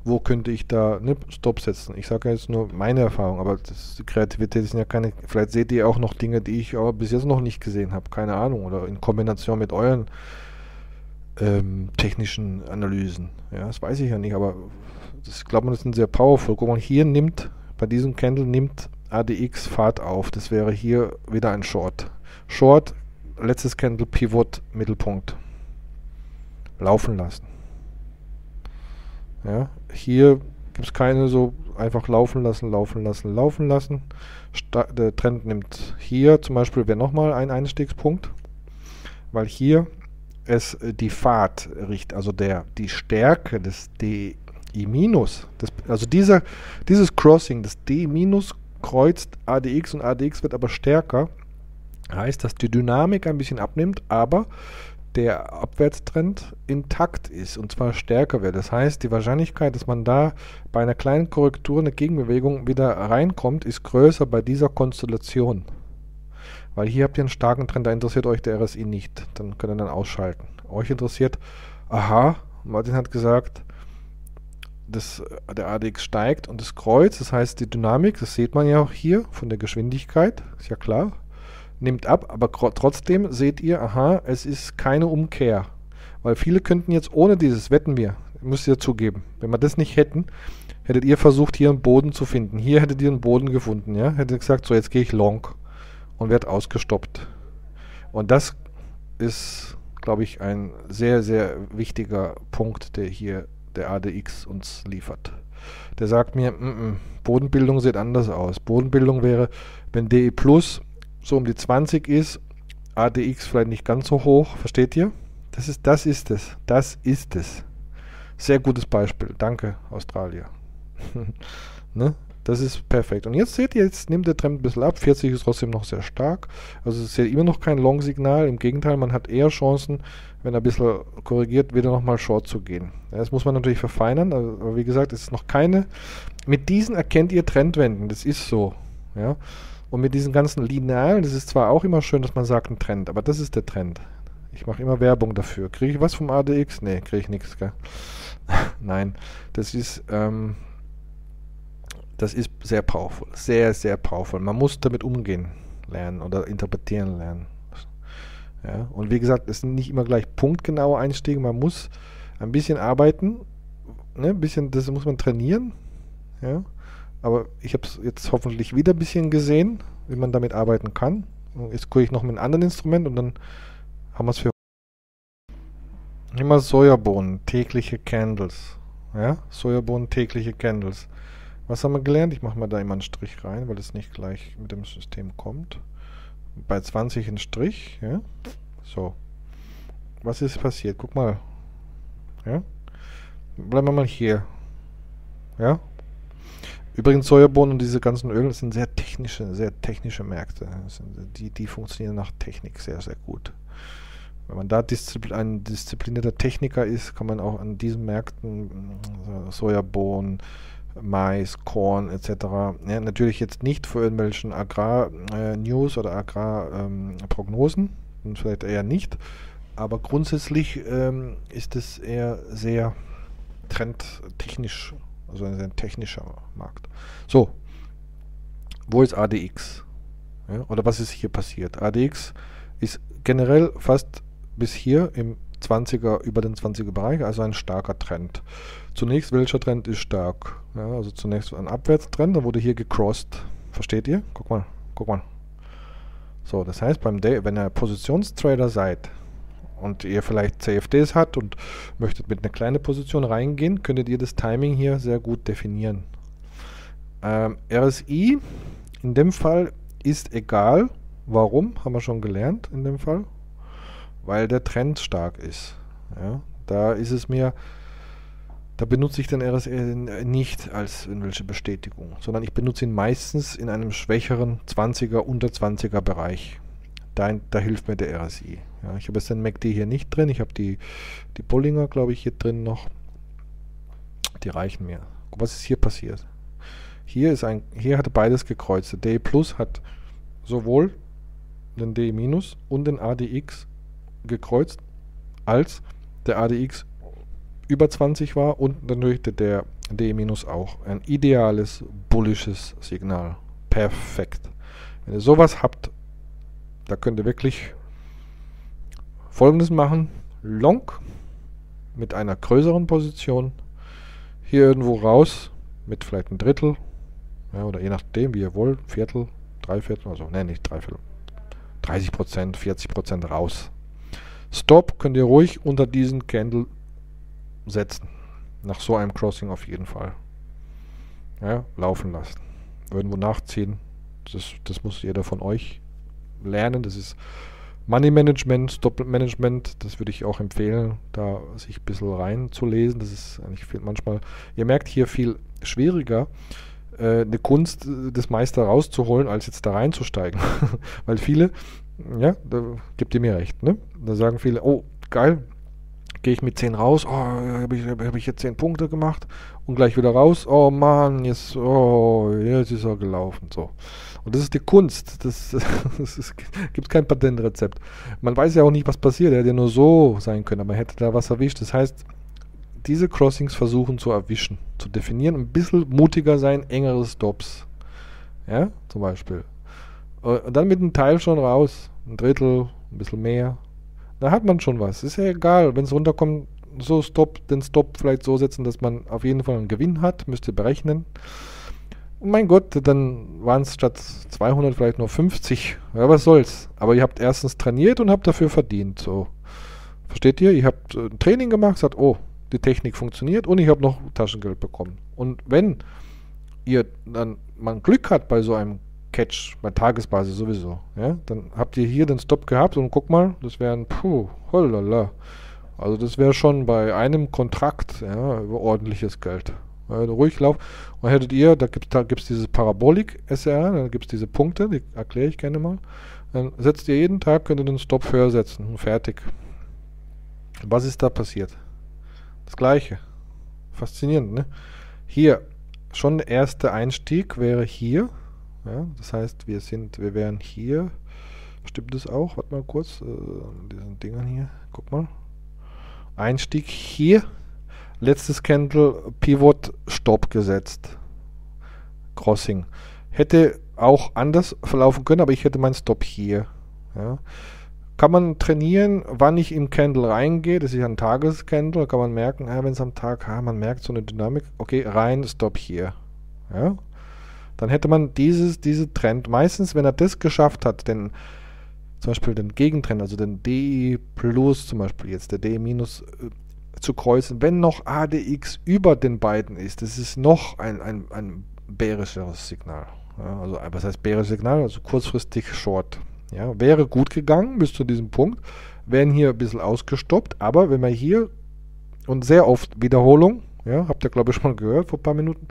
wo könnte ich da ne, Stopp setzen. Ich sage ja jetzt nur meine Erfahrung, aber das, die Kreativität ist ja keine, vielleicht seht ihr auch noch Dinge, die ich aber bis jetzt noch nicht gesehen habe, keine Ahnung, oder in Kombination mit euren technischen Analysen. Ja, das weiß ich ja nicht, aber das glaube man, das sind sehr powerful. Guck mal, hier nimmt, bei diesem Candle nimmt ADX Fahrt auf, das wäre hier wieder ein Short. Short, letztes Candle, Pivot, Mittelpunkt. Laufen lassen. Ja, hier gibt es keine so einfach laufen lassen, laufen lassen, laufen lassen. Der Trend nimmt hier zum Beispiel wäre nochmal ein Einstiegspunkt, weil hier es die Fahrt richtet, also die Stärke des DI-, also dieses Crossing, das DE- kreuzt ADX und ADX wird aber stärker. Heißt, dass die Dynamik ein bisschen abnimmt, aber der Abwärtstrend intakt ist und zwar stärker wird. Das heißt, die Wahrscheinlichkeit, dass man da bei einer kleinen Korrektur eine Gegenbewegung wieder reinkommt, ist größer bei dieser Konstellation. Weil hier habt ihr einen starken Trend, da interessiert euch der RSI nicht. Dann könnt ihr dann ausschalten. Euch interessiert, aha, Martin hat gesagt, der ADX steigt und das Kreuz, das heißt die Dynamik, das sieht man ja auch hier von der Geschwindigkeit, ist ja klar. Nimmt ab, aber trotzdem seht ihr, aha, es ist keine Umkehr. Weil viele könnten jetzt ohne dieses, wetten wir, müsst ihr zugeben, wenn wir das nicht hätten, hättet ihr versucht, hier einen Boden zu finden. Hier hättet ihr einen Boden gefunden, ja? Hättet gesagt, so jetzt gehe ich long und werde ausgestoppt. Und das ist, glaube ich, ein sehr, sehr wichtiger Punkt, der hier der ADX uns liefert. Der sagt mir, Bodenbildung sieht anders aus. Bodenbildung wäre, wenn DE Plus so um die 20 ist, ADX vielleicht nicht ganz so hoch, versteht ihr? Das ist es. Sehr gutes Beispiel, danke Australier. Ne? Das ist perfekt. Und jetzt seht ihr, jetzt nimmt der Trend ein bisschen ab, 40 ist trotzdem noch sehr stark, also es ist ja immer noch kein Long-Signal, im Gegenteil, man hat eher Chancen, wenn er ein bisschen korrigiert, wieder nochmal Short zu gehen. Das muss man natürlich verfeinern, aber wie gesagt, es ist noch keine, mit diesen erkennt ihr Trendwenden, das ist so, ja. Und mit diesen ganzen Linealen, das ist zwar auch immer schön, dass man sagt, ein Trend, aber das ist der Trend. Ich mache immer Werbung dafür. Kriege ich was vom ADX? Nee, kriege ich nichts, gell? Nein, das ist sehr powerful. Sehr, sehr powerful. Man muss damit umgehen lernen oder interpretieren lernen. Ja? Und wie gesagt, es sind nicht immer gleich punktgenaue Einstiege. Man muss ein bisschen arbeiten, ne? Ein bisschen, das muss man trainieren, ja. Aber ich habe es jetzt hoffentlich wieder ein bisschen gesehen, wie man damit arbeiten kann. Und jetzt gucke ich noch mit einem anderen Instrument und dann haben wir es für. Nehmen wir Sojabohnen, tägliche Candles. Ja, Sojabohnen, tägliche Candles. Was haben wir gelernt? Ich mache mal da immer einen Strich rein, weil es nicht gleich mit dem System kommt. Bei 20 ein Strich. Ja. So. Was ist passiert? Guck mal. Ja. Bleiben wir mal hier. Ja. Übrigens Sojabohnen und diese ganzen Öle sind sehr technische Märkte. Die funktionieren nach Technik sehr, sehr gut. Wenn man da ein disziplinierter Techniker ist, kann man auch an diesen Märkten, Sojabohnen, Mais, Korn etc. Ja, natürlich jetzt nicht für irgendwelchen Agrar-News oder Agrar-Prognosen, vielleicht eher nicht, aber grundsätzlich ist es eher sehr trendtechnisch, also ein sehr technischer Markt. So, wo ist ADX? Ja, oder was ist hier passiert? ADX ist generell fast bis hier im 20er, über den 20er Bereich, also ein starker Trend. Zunächst, welcher Trend ist stark? Ja, also zunächst ein Abwärtstrend, dann wurde hier gecrossed. Versteht ihr? Guck mal, guck mal. So, das heißt, wenn ihr Positionstrader seid und ihr vielleicht CFDs habt und möchtet mit einer kleinen Position reingehen, könntet ihr das Timing hier sehr gut definieren. RSI in dem Fall ist egal. Warum? Haben wir schon gelernt in dem Fall. Weil der Trend stark ist. Ja, da ist es mir, da benutze ich den RSI nicht als irgendwelche Bestätigung, sondern ich benutze ihn meistens in einem schwächeren 20er, unter 20er Bereich. Da hilft mir der RSI. Ja, ich habe jetzt den MACD hier nicht drin, ich habe die Bollinger, glaube ich, hier drin noch. Die reichen mir. Was ist hier passiert? Hier hatte beides gekreuzt. Der DE Plus hat sowohl den DE Minus und den ADX gekreuzt, als der ADX über 20 war und natürlich der DE Minus auch. Ein ideales, bullisches Signal. Perfekt. Wenn ihr sowas habt, da könnt ihr wirklich Folgendes machen. Long mit einer größeren Position. Hier irgendwo raus mit vielleicht ein Drittel, ja, oder je nachdem, wie ihr wollt, Viertel, Dreiviertel, also ne, nicht Dreiviertel, 30%, 40% raus. Stop könnt ihr ruhig unter diesen Candle setzen. Nach so einem Crossing auf jeden Fall. Ja, laufen lassen. Irgendwo nachziehen. Das muss jeder von euch lernen. Das ist Money Management, Stop Management. Das würde ich auch empfehlen, da sich ein bisschen reinzulesen. Das ist eigentlich viel, manchmal, ihr merkt hier viel schwieriger, eine Kunst, das Meister rauszuholen, als jetzt da reinzusteigen. Weil viele, ja, da gibt ihr mir recht, ne? Da sagen viele, oh, geil, gehe ich mit 10 raus, oh, hab ich jetzt 10 Punkte gemacht und gleich wieder raus, oh Mann, jetzt ist er gelaufen, so. Und das ist die Kunst, das gibt kein Patentrezept. Man weiß ja auch nicht, was passiert, er hätte ja nur so sein können, aber man hätte da was erwischt. Das heißt, diese Crossings versuchen zu erwischen, zu definieren, ein bisschen mutiger sein, engere Stops, ja, zum Beispiel. Und dann mit einem Teil schon raus, ein Drittel, ein bisschen mehr. Da hat man schon was. Ist ja egal, wenn es runterkommt, so Stop, den Stop vielleicht so setzen, dass man auf jeden Fall einen Gewinn hat, müsst ihr berechnen. Und mein Gott, dann waren es statt 200 vielleicht nur 50. Ja, was soll's? Aber ihr habt erstens trainiert und habt dafür verdient. So. Versteht ihr? Ihr habt ein Training gemacht, sagt, oh, die Technik funktioniert und ich habe noch Taschengeld bekommen. Und wenn ihr dann mal Glück hat bei so einem Catch, bei Tagesbasis sowieso, ja, dann habt ihr hier den Stop gehabt und guck mal, das wären, puh, holala. Also das wäre schon bei einem Kontrakt, ja, über ordentliches Geld. Also ruhig laufen. Und hättet ihr, da gibt's dieses Parabolik SRA, dann gibt es diese Punkte, die erkläre ich gerne mal. Dann setzt ihr jeden Tag, könnt ihr den Stop höher setzen und fertig. Was ist da passiert? Das Gleiche. Faszinierend, ne? Hier, schon der erste Einstieg wäre hier. Ja, das heißt, wir wären hier, stimmt das auch, warte mal kurz, diesen Dingern hier, guck mal, Einstieg hier, letztes Candle, Pivot, Stop gesetzt, Crossing, hätte auch anders verlaufen können, aber ich hätte meinen Stop hier, ja. Kann man trainieren, wann ich im Candle reingehe, das ist ja ein Tagescandle, kann man merken, wenn es am Tag, man merkt so eine Dynamik, okay, rein, Stop hier, ja. Dann hätte man diesen Trend, meistens, wenn er das geschafft hat, zum Beispiel den Gegentrend, also den DE Plus zum Beispiel jetzt, der DE Minus zu kreuzen, wenn noch ADX über den beiden ist, das ist noch ein bärischeres Signal. Ja, also, was heißt bärisches Signal? Also kurzfristig Short. Ja, wäre gut gegangen bis zu diesem Punkt, wären hier ein bisschen ausgestoppt, aber wenn man hier, und sehr oft Wiederholung, ja, habt ihr glaube ich schon gehört vor ein paar Minuten,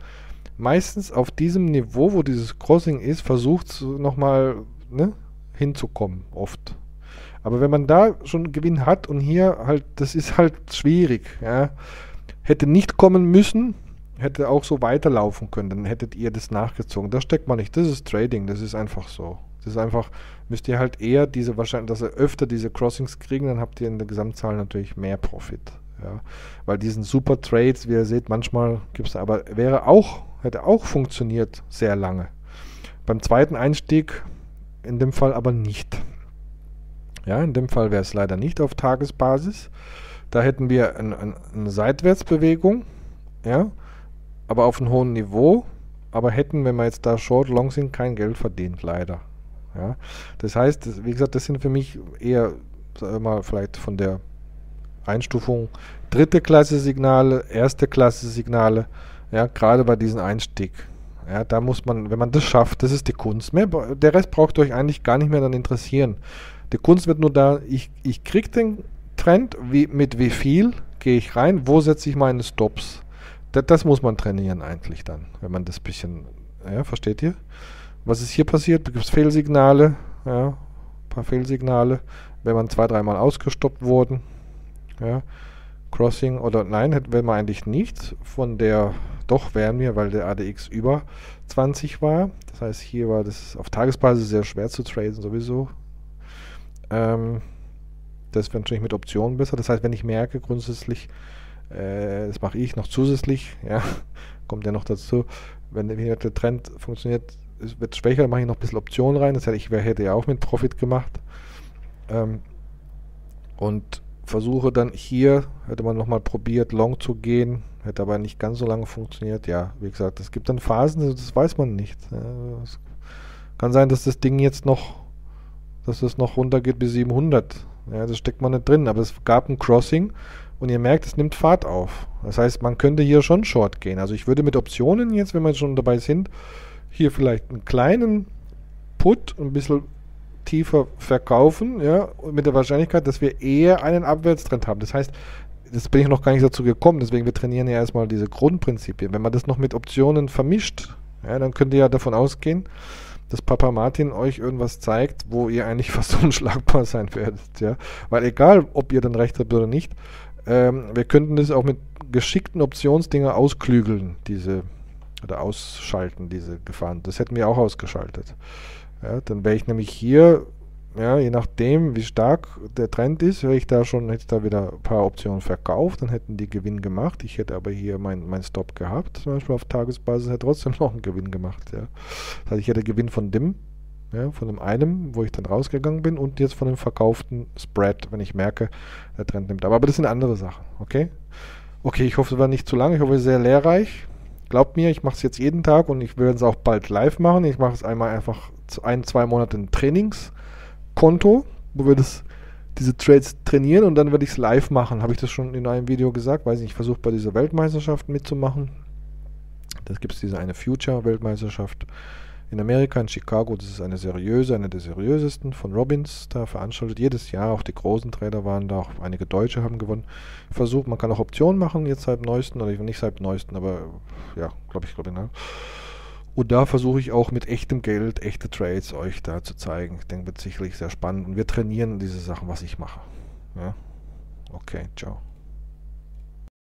meistens auf diesem Niveau, wo dieses Crossing ist, versucht es nochmal, ne, hinzukommen, oft. Aber wenn man da schon Gewinn hat und hier halt, das ist halt schwierig. Ja. Hätte nicht kommen müssen, hätte auch so weiterlaufen können, dann hättet ihr das nachgezogen. Das steckt man nicht, das ist Trading, das ist einfach so. Das ist einfach, müsst ihr halt eher diese wahrscheinlich, dass ihr öfter diese Crossings kriegen, dann habt ihr in der Gesamtzahl natürlich mehr Profit. Ja. Weil diesen super Trades, wie ihr seht, manchmal gibt es, aber wäre auch, hätte auch funktioniert sehr lange. Beim zweiten Einstieg in dem Fall aber nicht. Ja, in dem Fall wäre es leider nicht auf Tagesbasis. Da hätten wir eine Seitwärtsbewegung, ja, aber auf einem hohen Niveau, aber hätten, wenn wir jetzt da short, long sind, kein Geld verdient, leider. Ja. Das heißt, das, wie gesagt, das sind für mich eher, sagen wir mal, vielleicht von der Einstufung dritte Klasse Signale, erste Klasse Signale, ja, gerade bei diesem Einstieg. Ja, da muss man, wenn man das schafft, das ist die Kunst. Mehr, der Rest braucht euch eigentlich gar nicht mehr dann interessieren. Die Kunst wird nur da, ich kriege den Trend, mit wie viel gehe ich rein, wo setze ich meine Stops. Das muss man trainieren eigentlich dann, wenn man das bisschen, ja, versteht ihr? Was ist hier passiert? Da gibt es Fehlsignale, ja, ein paar Fehlsignale, wenn man zwei, dreimal ausgestoppt wurden. Ja, Crossing oder nein, hätten wir eigentlich nicht von der, doch wären wir, weil der ADX über 20 war. Das heißt, hier war das auf Tagesbasis sehr schwer zu traden sowieso. Das wäre natürlich mit Optionen besser. Das heißt, wenn ich merke grundsätzlich, das mache ich noch zusätzlich, ja, kommt ja noch dazu, wenn der Trend funktioniert, es wird schwächer, dann mache ich noch ein bisschen Optionen rein. Das heißt, ich hätte ja auch mit Profit gemacht. Und versuche dann hier, hätte man nochmal probiert, long zu gehen, hätte aber nicht ganz so lange funktioniert. Ja, wie gesagt, es gibt dann Phasen, das weiß man nicht. Es kann sein, dass das Ding jetzt noch, dass es noch runtergeht bis 700. Ja, das steckt man nicht drin, aber es gab ein Crossing und ihr merkt, es nimmt Fahrt auf. Das heißt, man könnte hier schon short gehen. Also ich würde mit Optionen jetzt, wenn wir schon dabei sind, hier vielleicht einen kleinen Put ein bisschen tiefer verkaufen, ja, mit der Wahrscheinlichkeit, dass wir eher einen Abwärtstrend haben. Das heißt, das bin ich noch gar nicht dazu gekommen, deswegen wir trainieren ja erstmal diese Grundprinzipien. Wenn man das noch mit Optionen vermischt, ja, dann könnt ihr ja davon ausgehen, dass Papa Martin euch irgendwas zeigt, wo ihr eigentlich fast unschlagbar sein werdet. Ja? Weil egal, ob ihr dann recht habt oder nicht, wir könnten das auch mit geschickten Optionsdinger ausklügeln, diese, oder ausschalten, diese Gefahren. Das hätten wir auch ausgeschaltet. Ja, dann wäre ich nämlich hier, ja, je nachdem, wie stark der Trend ist, wäre ich da schon, hätte ich da wieder ein paar Optionen verkauft, dann hätten die Gewinn gemacht. Ich hätte aber hier mein Stop gehabt, zum Beispiel auf Tagesbasis, hätte trotzdem noch einen Gewinn gemacht. Ja. Das heißt, ich hätte Gewinn von dem, ja, von dem einen, wo ich dann rausgegangen bin und jetzt von dem verkauften Spread, wenn ich merke, der Trend nimmt ab. Aber das sind andere Sachen, okay? Okay, ich hoffe, es war nicht zu lang, ich hoffe, es ist sehr lehrreich. Glaubt mir, ich mache es jetzt jeden Tag und ich werde es auch bald live machen. Ich mache es einmal einfach 1-2 Monate in Trainingskonto, wo wir das, diese Trades trainieren und dann werde ich es live machen. Habe ich das schon in einem Video gesagt? Weiß nicht, ich versuche bei dieser Weltmeisterschaft mitzumachen. Das gibt es diese eine Future-Weltmeisterschaft in Amerika, in Chicago. Das ist eine seriöse, eine der seriösesten von Robbins, da veranstaltet jedes Jahr. Auch die großen Trader waren da, auch einige Deutsche haben gewonnen. Versucht, man kann auch Optionen machen, jetzt seit neuesten, oder nicht seit neuesten, aber ja, glaube ich. Und da versuche ich auch mit echtem Geld, echte Trades euch da zu zeigen. Ich denke, wird sicherlich sehr spannend. Und wir trainieren diese Sachen, was ich mache. Ja? Okay, ciao.